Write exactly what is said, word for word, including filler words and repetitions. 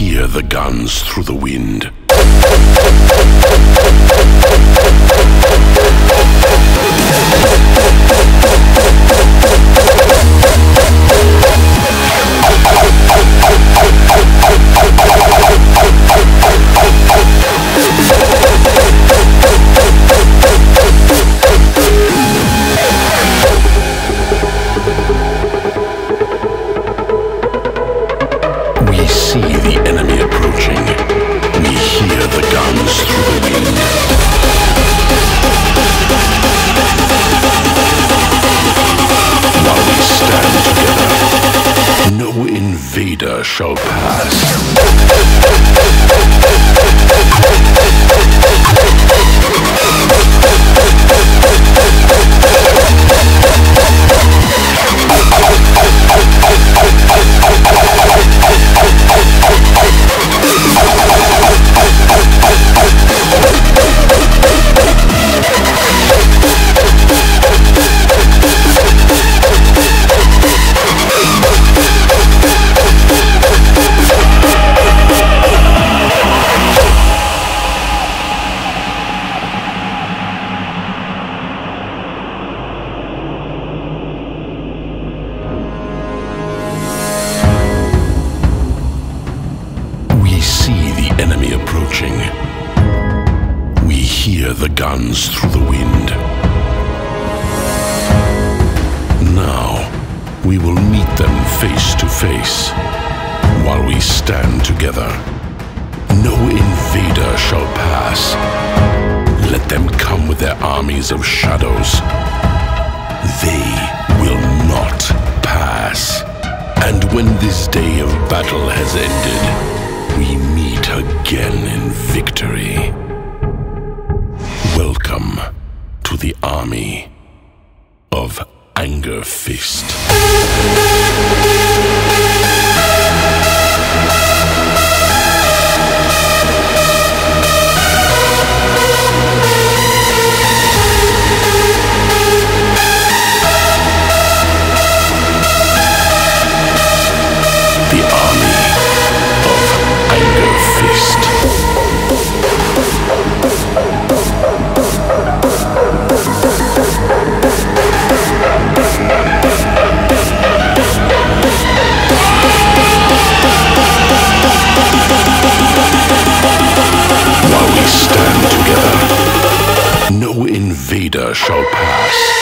hear the guns through the wind. Vader shall pass. Hear the guns through the wind. Now we will meet them face to face. While we stand together, no invader shall pass. Let them come with their armies of shadows. They will not pass. And when this day of battle has ended, we meet again in victory. Welcome to the army of Angerfist. While we stand together, no invader shall pass.